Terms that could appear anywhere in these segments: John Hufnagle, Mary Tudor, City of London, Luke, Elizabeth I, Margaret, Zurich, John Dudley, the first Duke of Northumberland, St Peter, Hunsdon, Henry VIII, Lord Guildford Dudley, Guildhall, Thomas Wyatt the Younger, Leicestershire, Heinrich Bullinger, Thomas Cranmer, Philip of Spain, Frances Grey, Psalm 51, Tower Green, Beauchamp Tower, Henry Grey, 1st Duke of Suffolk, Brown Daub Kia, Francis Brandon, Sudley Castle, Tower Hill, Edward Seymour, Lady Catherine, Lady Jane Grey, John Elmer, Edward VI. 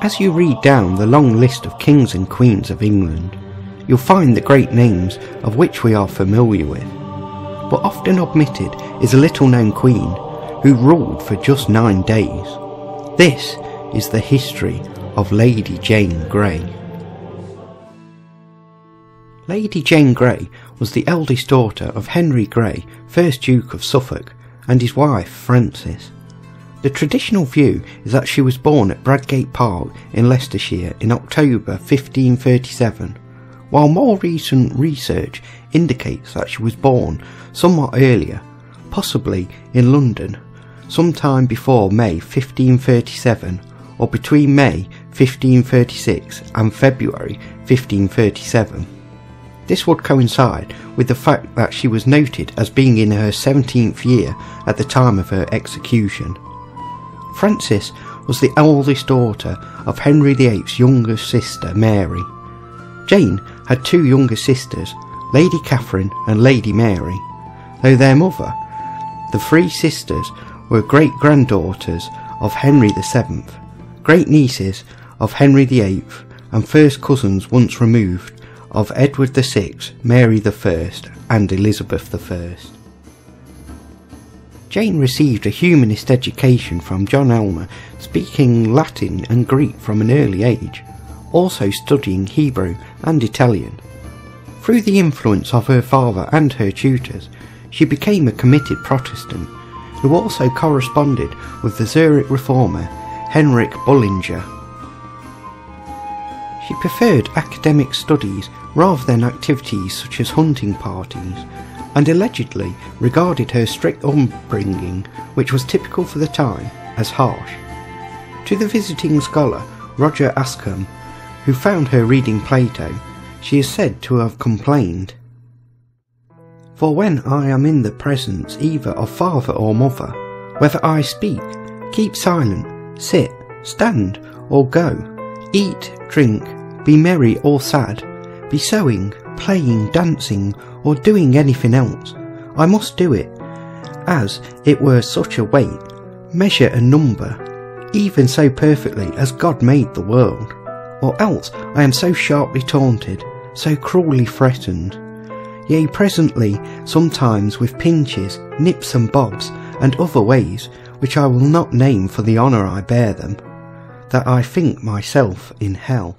As you read down the long list of kings and queens of England, you'll find the great names of which we are familiar with, but often omitted is a little-known queen who ruled for just 9 days. This is the history of Lady Jane Grey. Lady Jane Grey was the eldest daughter of Henry Grey, 1st Duke of Suffolk, and his wife Frances. The traditional view is that she was born at Bradgate Park in Leicestershire in October 1537, while more recent research indicates that she was born somewhat earlier, possibly in London, sometime before May 1537 or between May 1536 and February 1537. This would coincide with the fact that she was noted as being in her 17th year at the time of her execution. Frances was the eldest daughter of Henry VIII's younger sister Mary. Jane had two younger sisters, Lady Catherine and Lady Mary, though their mother, the three sisters, were great-granddaughters of Henry VII, great-nieces of Henry VIII and first cousins once removed of Edward VI, Mary I and Elizabeth I. Jane received a humanist education from John Elmer, speaking Latin and Greek from an early age, also studying Hebrew and Italian. Through the influence of her father and her tutors, she became a committed Protestant, who also corresponded with the Zurich reformer Heinrich Bullinger. She preferred academic studies rather than activities such as hunting parties, and allegedly regarded her strict upbringing, which was typical for the time, as harsh. To the visiting scholar Roger Ascham, who found her reading Plato, she is said to have complained, "For when I am in the presence either of father or mother, whether I speak, keep silent, sit, stand, or go, eat, drink, be merry or sad, be sewing, playing, dancing, or doing anything else, I must do it, as it were such a weight, measure and number, even so perfectly as God made the world, or else I am so sharply taunted, so cruelly threatened, yea presently sometimes with pinches, nips and bobs, and other ways, which I will not name for the honour I bear them, that I think myself in hell."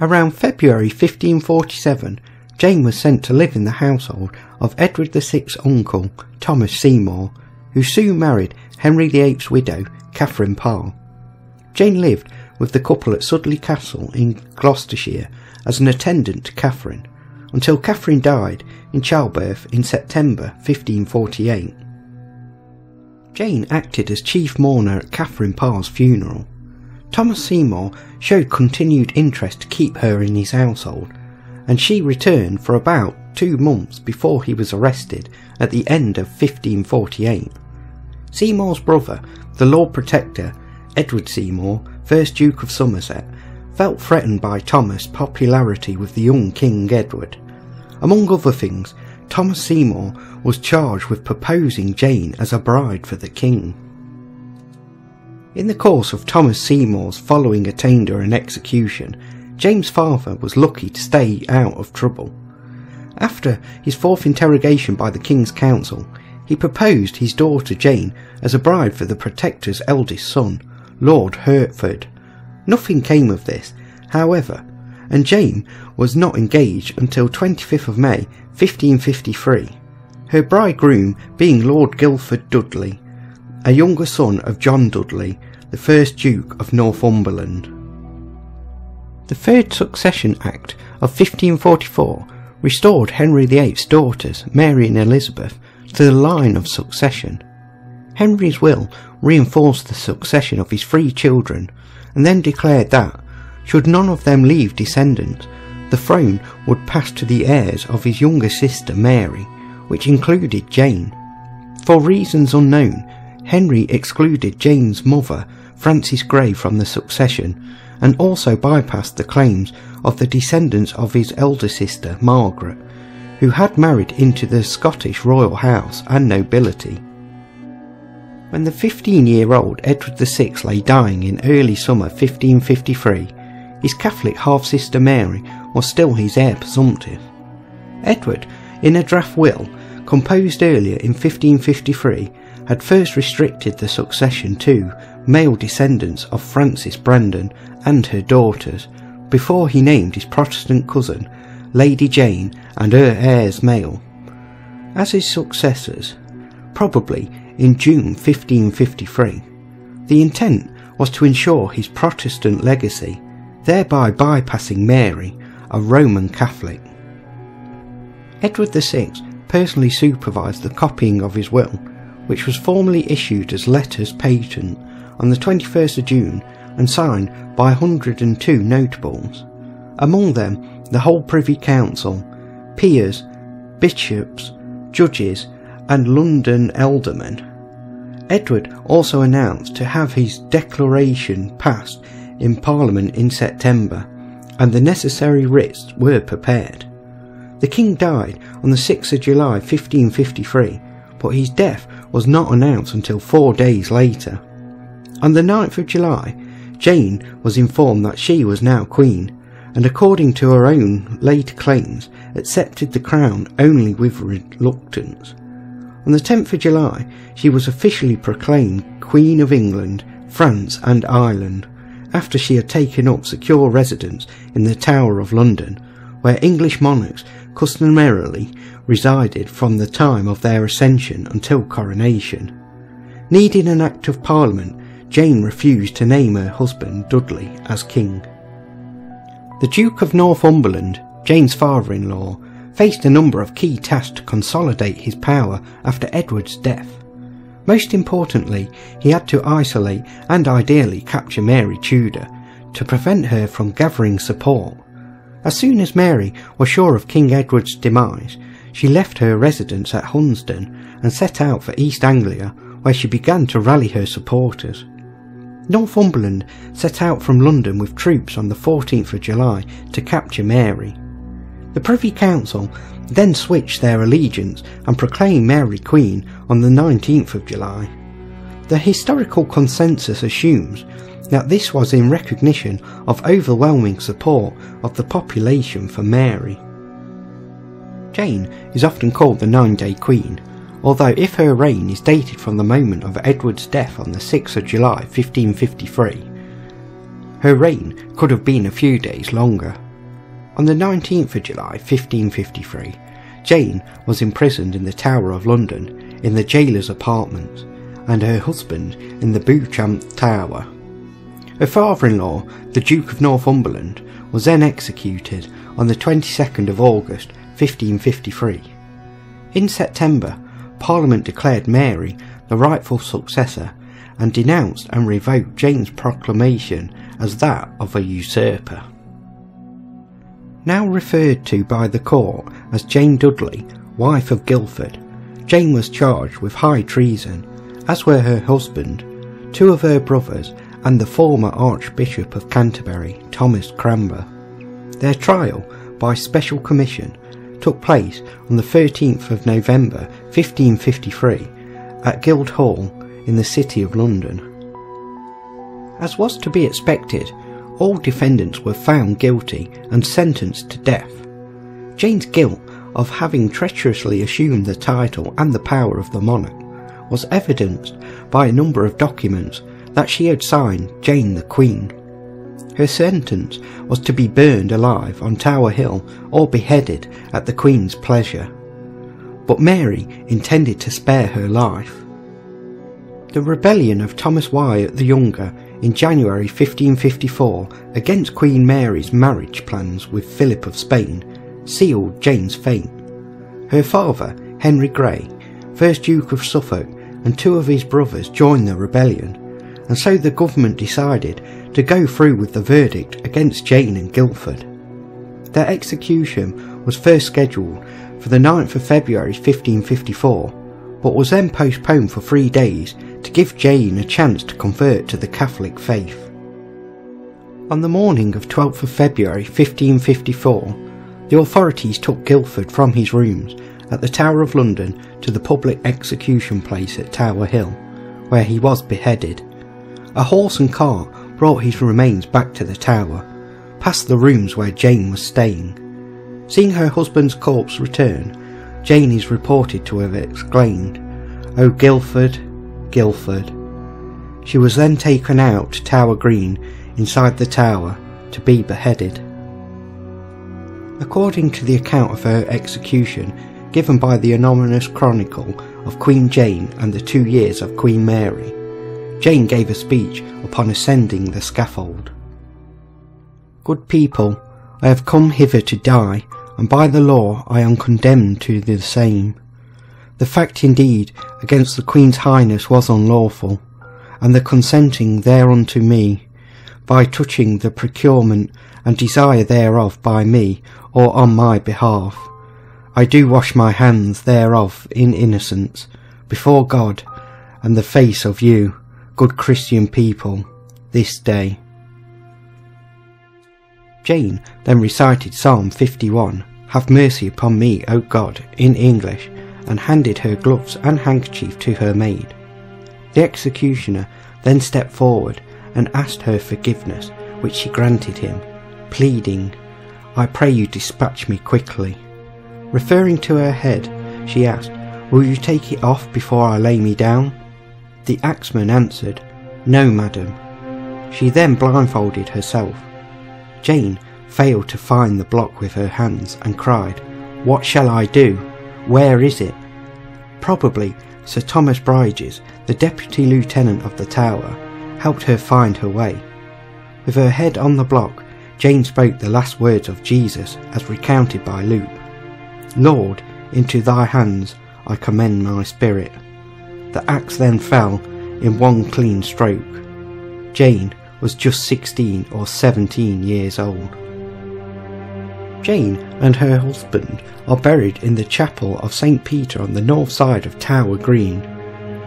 Around February 1547, Jane was sent to live in the household of Edward VI's uncle, Thomas Seymour, who soon married Henry VIII's widow, Catherine Parr. Jane lived with the couple at Sudley Castle in Gloucestershire as an attendant to Catherine, until Catherine died in childbirth in September 1548. Jane acted as chief mourner at Catherine Parr's funeral. Thomas Seymour showed continued interest to keep her in his household, and she returned for about 2 months before he was arrested at the end of 1548. Seymour's brother, the Lord Protector, Edward Seymour, 1st Duke of Somerset, felt threatened by Thomas' popularity with the young King Edward. Among other things, Thomas Seymour was charged with proposing Jane as a bride for the King. In the course of Thomas Seymour's following attainder and execution, Jane's father was lucky to stay out of trouble. After his fourth interrogation by the King's Council, he proposed his daughter Jane as a bride for the Protector's eldest son, Lord Hertford. Nothing came of this, however, and Jane was not engaged until 25th of May 1553, her bridegroom being Lord Guildford Dudley, a younger son of John Dudley, the first Duke of Northumberland. The Third Succession Act of 1544 restored Henry VIII's daughters, Mary and Elizabeth, to the line of succession. Henry's will reinforced the succession of his three children, and then declared that, should none of them leave descendants, the throne would pass to the heirs of his younger sister Mary, which included Jane. For reasons unknown, Henry excluded Jane's mother, Frances Grey, from the succession, and also bypassed the claims of the descendants of his elder sister, Margaret, who had married into the Scottish royal house and nobility. When the 15-year-old Edward VI lay dying in early summer 1553, his Catholic half-sister Mary was still his heir presumptive. Edward, in a draft will, composed earlier in 1553, had first restricted the succession to male descendants of Francis Brandon and her daughters, before he named his Protestant cousin, Lady Jane, and her heirs male as his successors, probably in June 1553. The intent was to ensure his Protestant legacy, thereby bypassing Mary, a Roman Catholic. Edward VI personally supervised the copying of his will, which was formally issued as letters patent on the 21st of June and signed by 102 notables, among them the whole Privy Council, peers, bishops, judges and London aldermen. Edward also announced to have his declaration passed in Parliament in September, and the necessary writs were prepared. The King died on the 6th of July 1553, but his death was not announced until 4 days later. On the 9th of July, Jane was informed that she was now Queen, and according to her own later claims, accepted the crown only with reluctance. On the 10th of July, she was officially proclaimed Queen of England, France and Ireland, after she had taken up secure residence in the Tower of London, where English monarchs customarily resided from the time of their accession until coronation. Needing an Act of Parliament, Jane refused to name her husband Dudley as king. The Duke of Northumberland, Jane's father-in-law, faced a number of key tasks to consolidate his power after Edward's death. Most importantly, he had to isolate and ideally capture Mary Tudor to prevent her from gathering support. As soon as Mary was sure of King Edward's demise, she left her residence at Hunsdon and set out for East Anglia, where she began to rally her supporters. Northumberland set out from London with troops on the 14th of July to capture Mary. The Privy Council then switched their allegiance and proclaimed Mary Queen on the 19th of July. The historical consensus assumes that this was in recognition of overwhelming support of the population for Mary. Jane is often called the 9-Day Queen, although if her reign is dated from the moment of Edward's death on the 6th of July 1553, her reign could have been a few days longer. On the 19th of July 1553, Jane was imprisoned in the Tower of London in the jailer's apartments, and her husband in the Beauchamp Tower. Her father-in-law, the Duke of Northumberland, was then executed on the 22nd of August 1553. In September, Parliament declared Mary the rightful successor and denounced and revoked Jane's proclamation as that of a usurper. Now referred to by the court as Jane Dudley, wife of Guildford, Jane was charged with high treason, as were her husband, two of her brothers and the former Archbishop of Canterbury, Thomas Cranmer. Their trial, by special commission, took place on the 13th of November 1553 at Guildhall in the City of London. As was to be expected, all defendants were found guilty and sentenced to death. Jane's guilt of having treacherously assumed the title and the power of the monarch was evidenced by a number of documents that she had signed Jane the Queen. Her sentence was to be burned alive on Tower Hill or beheaded at the Queen's pleasure, but Mary intended to spare her life. The rebellion of Thomas Wyatt the Younger in January 1554 against Queen Mary's marriage plans with Philip of Spain sealed Jane's fate. Her father, Henry Grey, 1st Duke of Suffolk, and two of his brothers joined the rebellion, and so the government decided to go through with the verdict against Jane and Guildford. Their execution was first scheduled for the 9th of February 1554, but was then postponed for 3 days to give Jane a chance to convert to the Catholic faith. On the morning of 12th of February 1554, the authorities took Guildford from his rooms at the Tower of London to the public execution place at Tower Hill, where he was beheaded. A horse and car brought his remains back to the Tower, past the rooms where Jane was staying. Seeing her husband's corpse return, Jane is reported to have exclaimed, "O Guildford, Guildford." She was then taken out to Tower Green inside the Tower to be beheaded. According to the account of her execution given by the anonymous chronicle of Queen Jane and the 2 years of Queen Mary, Jane gave a speech upon ascending the scaffold. "Good people, I have come hither to die, and by the law I am condemned to the same. The fact indeed against the Queen's Highness was unlawful, and the consenting thereunto me, by touching the procurement and desire thereof by me or on my behalf, I do wash my hands thereof in innocence, before God and the face of you, good Christian people, this day." Jane then recited Psalm 51, "Have mercy upon me, O God," in English, and handed her gloves and handkerchief to her maid. The executioner then stepped forward and asked her forgiveness, which she granted him, pleading, "I pray you dispatch me quickly." Referring to her head, she asked, "Will you take it off before I lay me down?" The axeman answered, "No, madam." She then blindfolded herself. Jane failed to find the block with her hands and cried, "What shall I do? Where is it?" Probably Sir Thomas Briges, the Deputy Lieutenant of the Tower, helped her find her way. With her head on the block, Jane spoke the last words of Jesus as recounted by Luke, "Lord, into thy hands I commend my spirit." The axe then fell in one clean stroke. Jane was just 16 or 17 years old. Jane and her husband are buried in the chapel of St. Peter on the north side of Tower Green.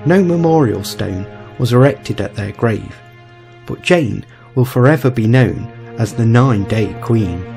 No memorial stone was erected at their grave, but Jane will forever be known as the 9-Day Queen.